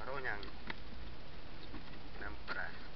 Baru nyang 6 peran.